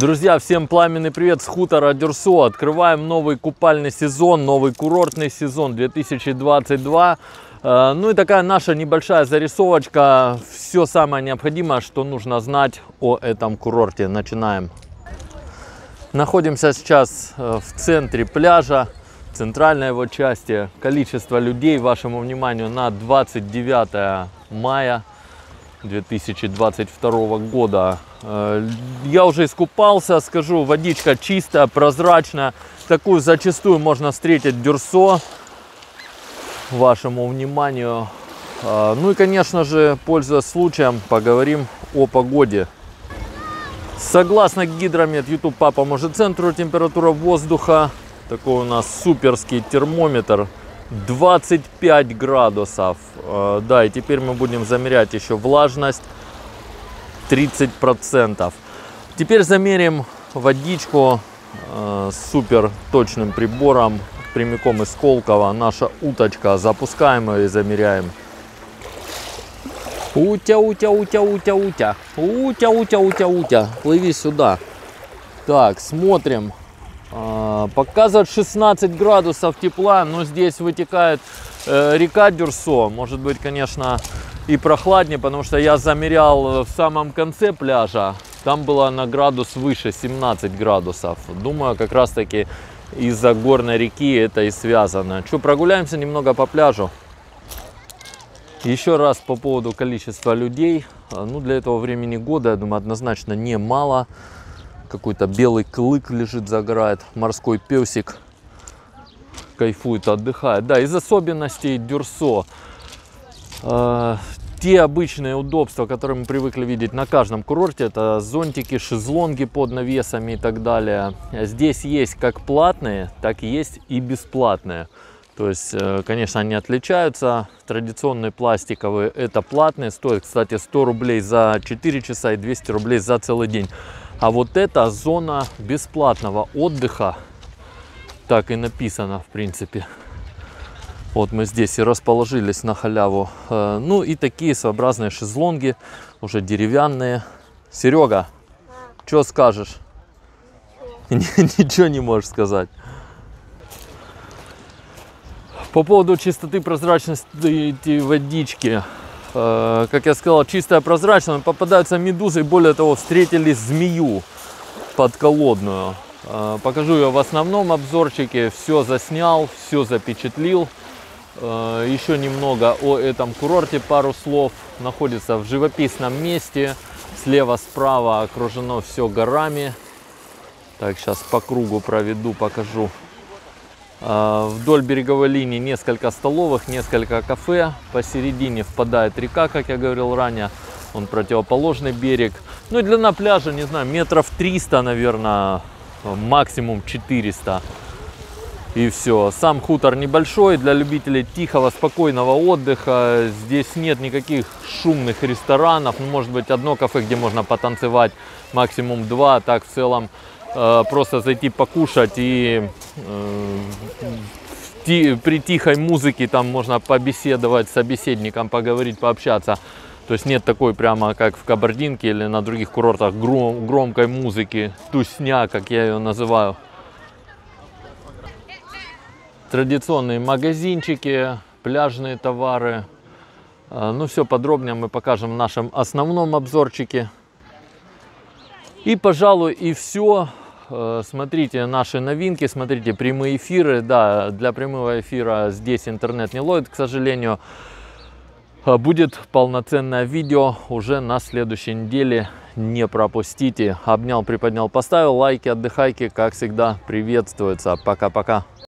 Друзья, всем пламенный привет с хутора Дюрсо. Открываем новый купальный сезон, новый курортный сезон 2022. Ну и такая наша небольшая зарисовочка. Все самое необходимое, что нужно знать о этом курорте. Начинаем. Находимся сейчас в центре пляжа, в центральной его части. Количество людей, вашему вниманию, на 29 мая. 2022 года. Я уже искупался, скажу, водичка чистая, прозрачная. Такую зачастую можно встретить в Дюрсо, вашему вниманию. Ну и, конечно же, пользуясь случаем, поговорим о погоде. Согласно гидромет YouTube Папа Может центру, температура воздуха, такой у нас суперский термометр, 25 градусов. Да, и теперь мы будем замерять еще влажность, 30%. Теперь замерим водичку супер точным прибором, прямиком из Сколково. Наша уточка, запускаем ее и замеряем. Утя, плыви сюда. Так, смотрим. Показывает 16 градусов тепла, но здесь вытекает река Дюрсо. Может быть, конечно, и прохладнее, потому что я замерял в самом конце пляжа. Там было на градус выше, 17 градусов. Думаю, как раз таки из-за горной реки это и связано. Что, прогуляемся немного по пляжу? Еще раз по поводу количества людей. Ну, для этого времени года, я думаю, однозначно немало. Какой-то белый клык лежит, загорает. Морской песик кайфует, отдыхает. Да, из особенностей Дюрсо. Те обычные удобства, которые мы привыкли видеть на каждом курорте, это зонтики, шезлонги под навесами и так далее. Здесь есть как платные, так и есть и бесплатные. То есть, конечно, они отличаются. Традиционные пластиковые – это платные. Стоят, кстати, 100 рублей за 4 часа и 200 рублей за целый день. А вот это зона бесплатного отдыха, так и написано, в принципе. Вот мы здесь и расположились на халяву. Ну и такие своеобразные шезлонги, уже деревянные. Серега, что скажешь? Ничего не можешь сказать. По поводу чистоты, прозрачности водички. Как я сказал, чистая, прозрачная, попадаются медузы, и более того, встретили змею подколодную. Покажу ее в основном обзорчике, все заснял, все запечатлил. Еще немного о этом курорте, пару слов. Находится в живописном месте, слева-справа окружено все горами. Так, сейчас по кругу проведу, покажу. Вдоль береговой линии несколько столовых, несколько кафе. Посередине впадает река, как я говорил ранее. Он противоположный берег. Ну и длина пляжа, не знаю, метров 300, наверное, максимум 400. И все. Сам хутор небольшой, для любителей тихого, спокойного отдыха. Здесь нет никаких шумных ресторанов. Ну, может быть, одно кафе, где можно потанцевать, максимум два. А так в целом просто зайти покушать и при тихой музыке там можно побеседовать с собеседником, поговорить, пообщаться. То есть нет такой, прямо как в Кабардинке или на других курортах, громкой музыки, тусня, как я ее называю. Традиционные магазинчики, пляжные товары. Ну все подробнее мы покажем в нашем основном обзорчике. И, пожалуй, и все. Смотрите наши новинки, смотрите прямые эфиры. Да, для прямого эфира здесь интернет не ловит, к сожалению. Будет полноценное видео уже на следующей неделе. Не пропустите. Обнял, приподнял, поставил. Лайки, отдыхайки, как всегда, приветствуются. Пока-пока.